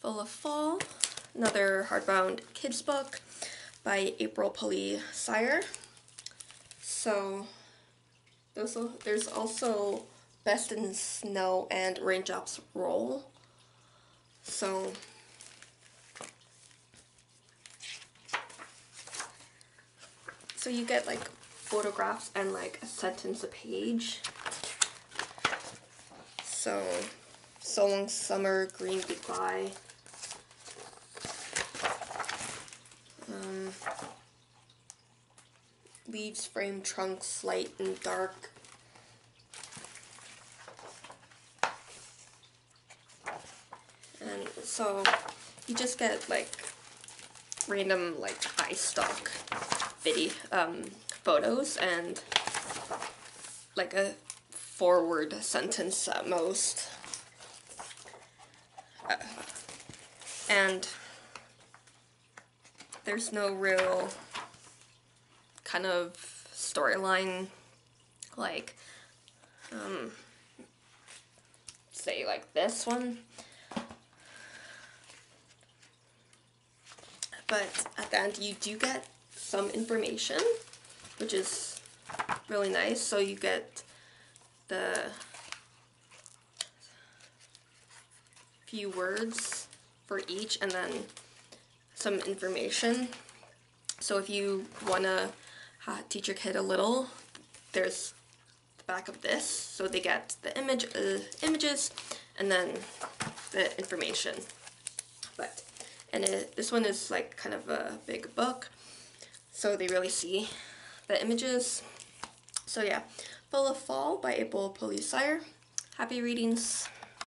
Full of Fall, another hardbound kids book by April Pulley Sayre. So there's also Best in Snow and Raindrops Roll. So you get like photographs and like a sentence a page. So Long Summer, Green Goodbye. Leaves, Frame, Trunks, Light and Dark. And so you just get like random like eye stock video photos and like a forward sentence at most. And there's no real kind of storyline, like say like this one. But at the end you do get some information, which is really nice. So you get the few words for each and then some information. So if you want to teach your kid a little, there's the back of this, so they get the images and then the information. But this one is like kind of a big book, so they really see the images. So yeah, Full of Fall by April Pulley Sayre. Happy readings.